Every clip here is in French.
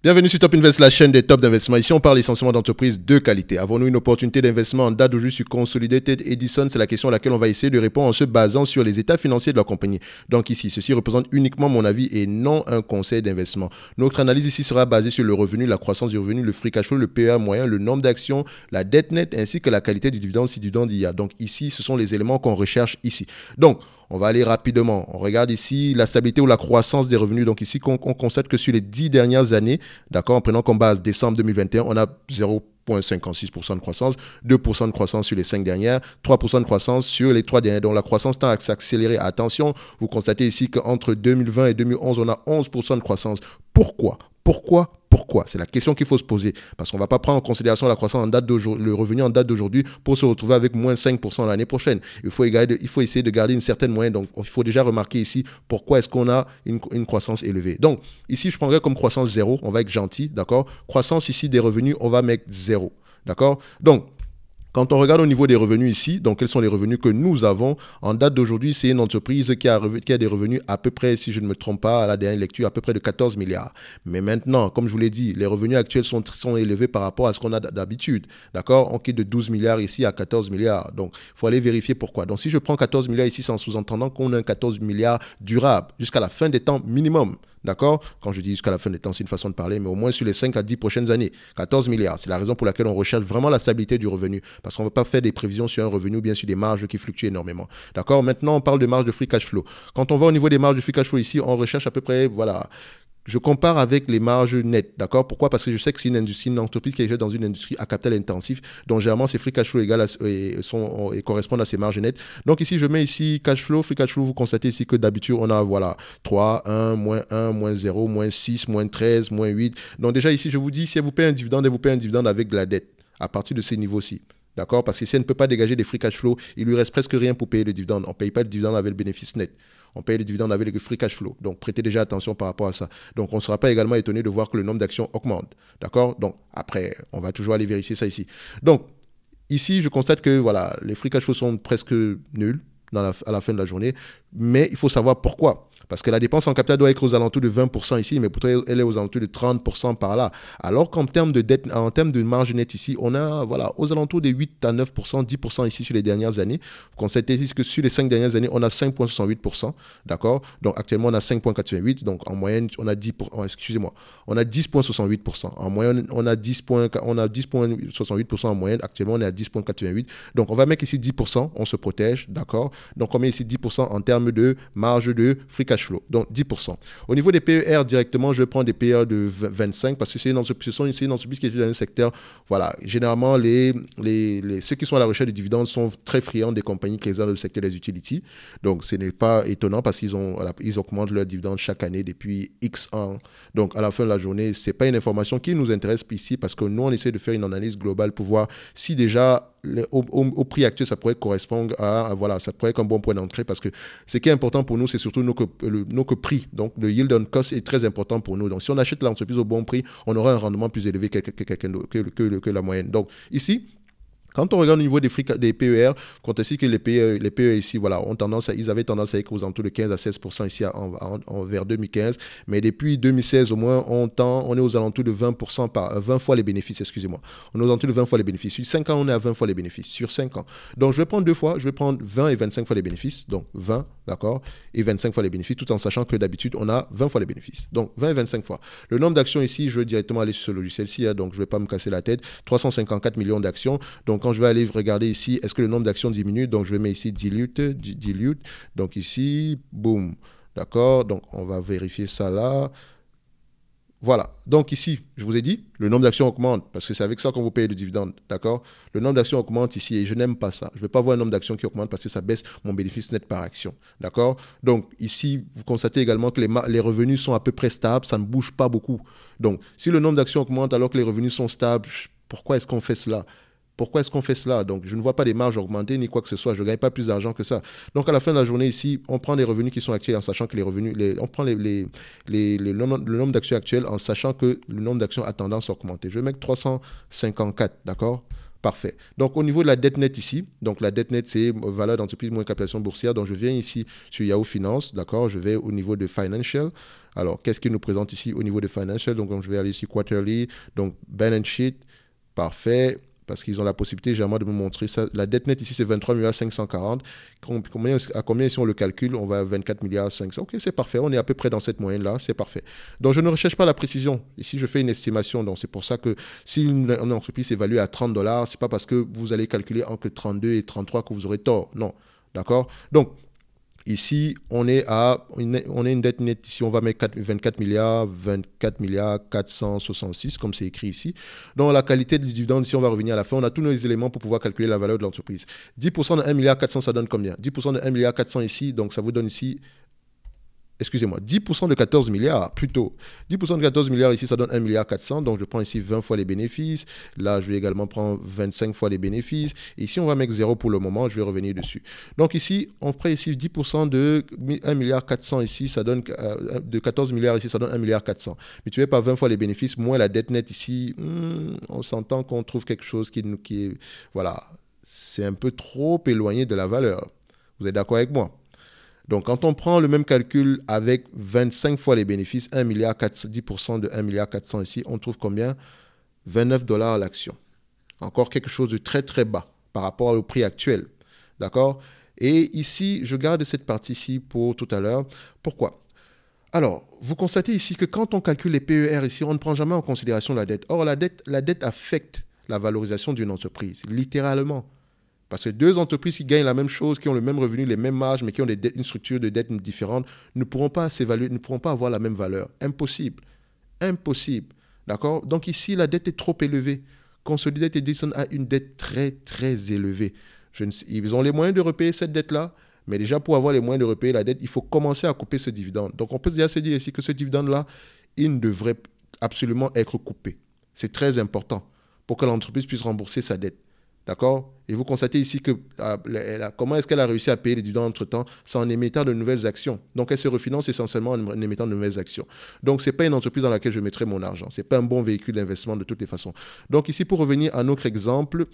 Bienvenue sur Top Invest, la chaîne des tops d'investissement. Ici, on parle essentiellement d'entreprises de qualité. Avons-nous une opportunité d'investissement en date d'aujourd'hui sur Consolidated Edison? C'est la question à laquelle on va essayer de répondre en se basant sur les états financiers de la compagnie. Donc ici, ceci représente uniquement mon avis et non un conseil d'investissement. Notre analyse ici sera basée sur le revenu, la croissance du revenu, le free cash flow, le PEA moyen, le nombre d'actions, la dette nette ainsi que la qualité du dividende si dividende il y a. Donc ici, ce sont les éléments qu'on recherche ici. Donc, on va aller rapidement. On regarde ici la stabilité ou la croissance des revenus. Donc ici, on constate que sur les 10 dernières années, d'accord, en prenant comme base décembre 2021, on a 0,56% de croissance, 2% de croissance sur les 5 dernières, 3% de croissance sur les 3 dernières. Donc la croissance tend à s'accélérer. Attention, vous constatez ici qu'entre 2020 et 2011, on a 11% de croissance. Pourquoi? C'est la question qu'il faut se poser. Parce qu'on ne va pas prendre en considération la croissance en date d'aujourd'hui, le revenu en date d'aujourd'hui pour se retrouver avec moins 5% l'année prochaine. Il faut essayer de garder une certaine moyenne. Donc, il faut déjà remarquer ici pourquoi est-ce qu'on a une croissance élevée. Donc, ici, je prendrais comme croissance 0. On va être gentil, d'accord? Croissance ici des revenus, on va mettre 0, d'accord? Donc, quand on regarde au niveau des revenus ici, donc quels sont les revenus que nous avons en date d'aujourd'hui, c'est une entreprise qui a des revenus à peu près, si je ne me trompe pas, à la dernière lecture, à peu près de 14 milliards. Mais maintenant, comme je vous l'ai dit, les revenus actuels sont élevés par rapport à ce qu'on a d'habitude. D'accord? On quitte de 12 milliards ici à 14 milliards. Donc, il faut aller vérifier pourquoi. Donc, si je prends 14 milliards ici, c'est en sous-entendant qu'on a un 14 milliards durable jusqu'à la fin des temps minimum. D'accord? Quand je dis jusqu'à la fin des temps, c'est une façon de parler, mais au moins sur les 5 à 10 prochaines années. 14 milliards, c'est la raison pour laquelle on recherche vraiment la stabilité du revenu, parce qu'on ne veut pas faire des prévisions sur un revenu, bien sûr, des marges qui fluctuent énormément. D'accord? Maintenant, on parle de marge de free cash flow. Quand on va au niveau des marges de free cash flow ici, on recherche à peu près, voilà... Je compare avec les marges nettes, d'accord? Pourquoi? Parce que je sais que c'est une entreprise qui est dans une industrie à capital intensif, donc généralement, ces free cash flow égales et correspondent à ces marges nettes. Donc ici, je mets ici cash flow, free cash flow, vous constatez ici que d'habitude, on a, voilà, 3, 1, moins 0, moins 6, moins 13, moins 8. Donc déjà ici, je vous dis, si elle vous paye un dividende, elle vous paye un dividende avec de la dette à partir de ces niveaux-ci. D'accord? Parce que si elle ne peut pas dégager des free cash flow, il lui reste presque rien pour payer le dividende. On ne paye pas le dividende avec le bénéfice net. On paye le dividende avec le free cash flow. Donc, prêtez déjà attention par rapport à ça. Donc, on ne sera pas également étonné de voir que le nombre d'actions augmente. D'accord? Donc, après, on va toujours aller vérifier ça ici. Donc, ici, je constate que voilà, les free cash flow sont presque nuls à la fin de la journée. Mais il faut savoir pourquoi. Parce que la dépense en capital doit être aux alentours de 20% ici, mais pourtant elle est aux alentours de 30% par là. Alors qu'en termes de dette, en termes de marge nette ici, on a voilà, aux alentours de 8 à 9%, 10% ici sur les dernières années. Vous constatez ici que sur les 5 dernières années, on a 5,68%, d'accord? Donc actuellement, on a 5,88%, donc en moyenne, on a 10%, excusez-moi, on a 10,68%. En moyenne, on a 10,68% en moyenne, actuellement, on est à 10,88%. Donc on va mettre ici 10%, on se protège, d'accord? Donc on met ici 10% en termes de marge de free cash flow, donc 10%. Au niveau des PER directement, je prends des PER de 25 parce que c'est une entreprise qui est dans un secteur, voilà, généralement ceux qui sont à la recherche de dividendes sont très friands des compagnies qui sont dans le secteur des utilities, donc ce n'est pas étonnant parce qu'ils augmentent leurs dividendes chaque année depuis X ans, donc à la fin de la journée, ce n'est pas une information qui nous intéresse ici parce que nous, on essaie de faire une analyse globale pour voir si déjà au prix actuel, ça pourrait correspondre à voilà, ça pourrait être un bon point d'entrée parce que ce qui est important pour nous, c'est surtout nos prix. Donc, le yield on cost est très important pour nous. Donc, si on achète l'entreprise au bon prix, on aura un rendement plus élevé que la moyenne. Donc, ici, quand on regarde au niveau des PER, compte ici que les PER ici, voilà, ils avaient tendance à être aux alentours de 15 à 16% ici vers 2015. Mais depuis 2016, au moins, on est aux alentours de 20% par 20 fois les bénéfices, excusez-moi. On est aux alentours de 20 fois les bénéfices. Sur 5 ans, on est à 20 fois les bénéfices. Sur 5 ans. Donc, je vais prendre deux fois. Je vais prendre 20 et 25 fois les bénéfices. Donc, 20, d'accord, et 25 fois les bénéfices, tout en sachant que d'habitude, on a 20 fois les bénéfices. Donc, 20 et 25 fois. Le nombre d'actions ici, je vais directement aller sur ce logiciel-ci. Hein, donc, je ne vais pas me casser la tête. 354 millions d'actions. Donc, quand je vais aller regarder ici, est-ce que le nombre d'actions diminue? Donc, je vais mettre ici dilute. Donc, ici, boum. D'accord? Donc, on va vérifier ça là. Voilà. Donc, ici, je vous ai dit, le nombre d'actions augmente parce que c'est avec ça qu'on vous paye le dividende. D'accord? Le nombre d'actions augmente ici et je n'aime pas ça. Je ne veux pas voir un nombre d'actions qui augmente parce que ça baisse mon bénéfice net par action. D'accord? Donc, ici, vous constatez également que les revenus sont à peu près stables. Ça ne bouge pas beaucoup. Donc, si le nombre d'actions augmente alors que les revenus sont stables, pourquoi est-ce qu'on fait cela? Pourquoi est-ce qu'on fait cela? Donc, je ne vois pas les marges augmenter ni quoi que ce soit. Je ne gagne pas plus d'argent que ça. Donc, à la fin de la journée, ici, on prend les revenus qui sont actuels en sachant que les revenus... on prend le nombre d'actions actuelles en sachant que le nombre d'actions a tendance à augmenter. Je vais mettre 354, d'accord? Parfait. Donc, au niveau de la dette nette ici, donc la dette nette, c'est valeur d'entreprise moins capitalisation boursière. Donc, je viens ici sur Yahoo Finance, d'accord? Je vais au niveau de Financial. Alors, qu'est-ce qu'il nous présente ici au niveau de Financial? Donc, je vais aller ici Quarterly, donc Balance Sheet, parfait, parce qu'ils ont la possibilité, généralement, de me montrer ça. La dette nette ici, c'est 23 540 000. À combien, si on le calcule, on va à 24 500 000. OK, c'est parfait. On est à peu près dans cette moyenne-là. C'est parfait. Donc, je ne recherche pas la précision. Ici, je fais une estimation. Donc, c'est pour ça que si une entreprise est évaluée à 30 $, ce n'est pas parce que vous allez calculer entre 32 et 33 que vous aurez tort. Non. D'accord? Donc, ici, on est une dette nette. Ici, on va mettre 24 466 000, comme c'est écrit ici. Donc, la qualité du dividende, ici, on va revenir à la fin. On a tous nos éléments pour pouvoir calculer la valeur de l'entreprise. 10% de 1 400 000, ça donne combien? 10% de 1 400 000 ici, donc ça vous donne ici... Excusez-moi, 10% de 14 milliards, plutôt. 10% de 14 milliards, ici, ça donne 1 400 000. Donc, je prends ici 20 fois les bénéfices. Là, je vais également prendre 25 fois les bénéfices. Et ici, on va mettre 0 pour le moment. Je vais revenir dessus. Donc, ici, on prend ici 10% de 1 400 000 ici. Ça donne de 14 milliards ici, ça donne 1 400 000. Multiplié par 20 fois les bénéfices, moins la dette nette ici. On s'entend qu'on trouve quelque chose qui est... Voilà, c'est un peu trop éloigné de la valeur. Vous êtes d'accord avec moi? Donc, quand on prend le même calcul avec 25 fois les bénéfices, 10% de 1 400 000 ici, on trouve combien? 29 $ à l'action. Encore quelque chose de très, très bas par rapport au prix actuel. D'accord? Et ici, je garde cette partie-ci pour tout à l'heure. Pourquoi? Alors, vous constatez ici que quand on calcule les PER ici, on ne prend jamais en considération la dette. Or, la dette affecte la valorisation d'une entreprise, littéralement. Parce que deux entreprises qui gagnent la même chose, qui ont le même revenu, les mêmes marges, mais qui ont une structure de dette différente, ne pourront pas s'évaluer, ne pourront pas avoir la même valeur. Impossible. Impossible. D'accord? Donc ici, la dette est trop élevée. Consolidated Edison a une dette très, très élevée. Ils ont les moyens de repayer cette dette-là, mais déjà pour avoir les moyens de repayer la dette, il faut commencer à couper ce dividende. Donc on peut déjà se dire ici que ce dividende-là, il devrait absolument être coupé. C'est très important pour que l'entreprise puisse rembourser sa dette. D'accord? Et vous constatez ici que comment est-ce qu'elle a réussi à payer les dividendes entre-temps? C'est en émettant de nouvelles actions. Donc, elle se refinance essentiellement en émettant de nouvelles actions. Donc, ce n'est pas une entreprise dans laquelle je mettrai mon argent. Ce n'est pas un bon véhicule d'investissement de toutes les façons. Donc, ici, pour revenir à notre exemple,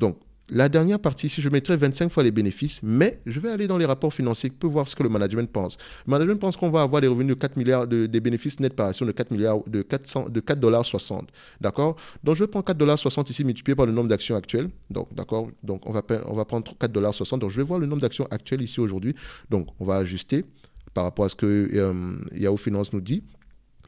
donc, la dernière partie ici, je mettrai 25 fois les bénéfices, mais je vais aller dans les rapports financiers pour voir ce que le management pense. Le management pense qu'on va avoir des revenus de 4 milliards, des bénéfices nets par action de 4,60 $. D'accord? Donc, je prends 4,60 $ ici multiplié par le nombre d'actions actuelles. Donc, d'accord? Donc, on va prendre 4,60 $. Donc, je vais voir le nombre d'actions actuelles ici aujourd'hui. Donc, on va ajuster par rapport à ce que Yahoo Finance nous dit.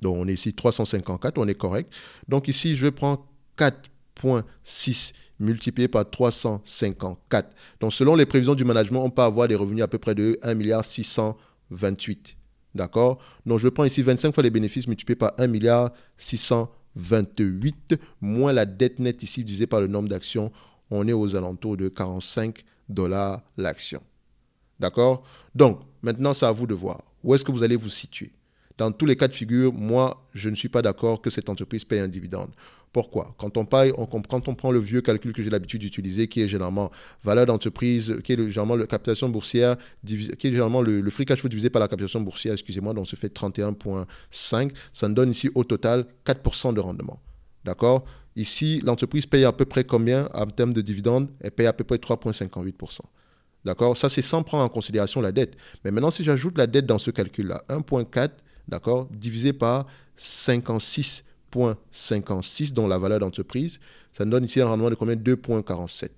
Donc, on est ici 354, on est correct. Donc, ici, je prends 4,6 $ multiplié par 354. Donc, selon les prévisions du management, on peut avoir des revenus à peu près de 1,628 $. D'accord? Donc, je prends ici 25 fois les bénéfices multipliés par 1,628 $ moins la dette nette ici divisée par le nombre d'actions. On est aux alentours de 45 $ l'action. D'accord? Donc, maintenant, c'est à vous de voir. Où est-ce que vous allez vous situer? Dans tous les cas de figure, moi, je ne suis pas d'accord que cette entreprise paye un dividende. Pourquoi? Quand on prend le vieux calcul que j'ai l'habitude d'utiliser, qui est généralement valeur d'entreprise, qui est généralement la capitalisation boursière, qui est généralement le free cash flow divisé par la capitalisation boursière, excusez-moi, donc ça fait 31,5, ça nous donne ici au total 4% de rendement. D'accord? Ici, l'entreprise paye à peu près combien en termes de dividendes? Elle paye à peu près 3,58 %. D'accord? Ça, c'est sans prendre en considération la dette. Mais maintenant, si j'ajoute la dette dans ce calcul-là, 1,4, d'accord, divisé par 56,56, dont la valeur d'entreprise, ça nous donne ici un rendement de combien? 2,47.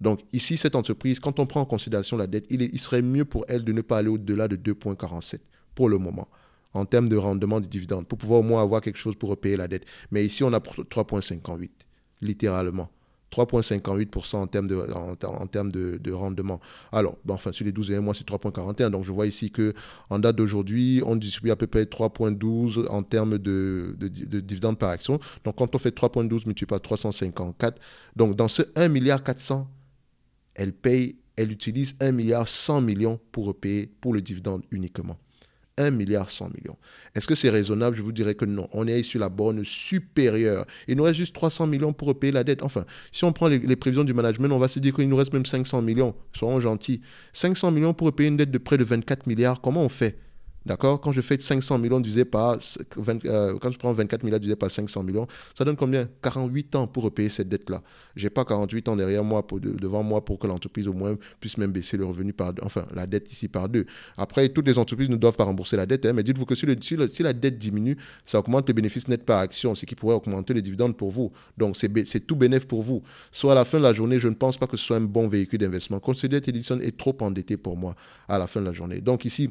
Donc ici, cette entreprise, quand on prend en considération la dette, il serait mieux pour elle de ne pas aller au-delà de 2,47 pour le moment, en termes de rendement de dividendes, pour pouvoir au moins avoir quelque chose pour repayer la dette. Mais ici, on a 3,58, littéralement. 3,58 % en termes de rendement. Alors, ben enfin, sur les 12 mois, c'est 3,41. Donc, je vois ici qu'en date d'aujourd'hui, on distribue à peu près 3,12 en termes de dividendes par action. Donc, quand on fait 3,12 multiplié par 354, donc dans ce 1,4 milliard, elle utilise 1,1 milliard pour repayer pour le dividende uniquement. 1,1 milliard. Est-ce que c'est raisonnable? Je vous dirais que non. On est sur la borne supérieure. Il nous reste juste 300 millions pour repayer la dette. Enfin, si on prend les prévisions du management, on va se dire qu'il nous reste même 500 millions. Soyons gentils. 500 millions pour repayer une dette de près de 24 milliards. Comment on fait? D'accord? Quand je fais 500 millions divisé par... quand je prends 24 milliards divisé par 500 millions, ça donne combien? 48 ans pour repayer cette dette-là. Je n'ai pas 48 ans derrière moi, devant moi, pour que l'entreprise au moins puisse même baisser le revenu par... Enfin, la dette ici par deux. Après, toutes les entreprises ne doivent pas rembourser la dette, hein, mais dites-vous que si la dette diminue, ça augmente le bénéfice net par action, ce qui pourrait augmenter les dividendes pour vous. Donc, c'est tout bénéf pour vous. Soit à la fin de la journée, je ne pense pas que ce soit un bon véhicule d'investissement. Consolidated Edison est trop endetté pour moi à la fin de la journée. Donc ici,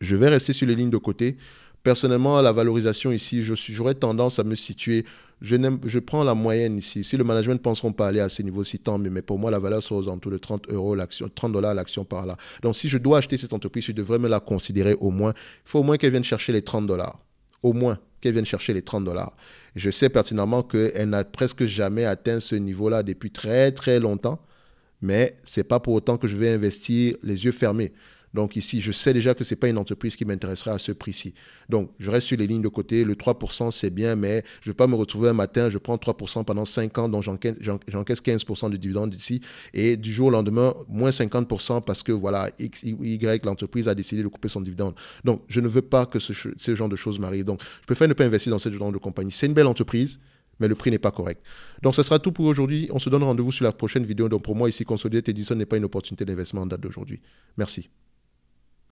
je vais rester sur les lignes de côté. Personnellement, à la valorisation ici, j'aurais tendance à me situer... Je prends la moyenne ici. Si le management ne penseront pas aller à ces niveaux-ci, tant mieux. Mais pour moi, la valeur sera aux alentours de 30 $ l'action par là. Donc, si je dois acheter cette entreprise, je devrais me la considérer au moins. Il faut au moins qu'elle vienne chercher les 30 $. Au moins qu'elle vienne chercher les 30 $. Je sais pertinemment qu'elle n'a presque jamais atteint ce niveau-là depuis très, très longtemps. Mais ce n'est pas pour autant que je vais investir les yeux fermés. Donc ici, je sais déjà que ce n'est pas une entreprise qui m'intéresserait à ce prix-ci. Donc, je reste sur les lignes de côté. Le 3 % c'est bien, mais je ne vais pas me retrouver un matin, je prends 3 % pendant 5 ans, donc j'encaisse 15 % de dividendes ici. Et du jour au lendemain, moins 50 % parce que, voilà, X, Y, l'entreprise a décidé de couper son dividende. Donc, je ne veux pas que ce genre de choses m'arrive. Donc, je préfère ne pas investir dans ce genre de compagnie. C'est une belle entreprise, mais le prix n'est pas correct. Donc, ce sera tout pour aujourd'hui. On se donne rendez-vous sur la prochaine vidéo. Donc, pour moi, ici, Consolidated Edison n'est pas une opportunité d'investissement en date d'aujourd'hui. Merci.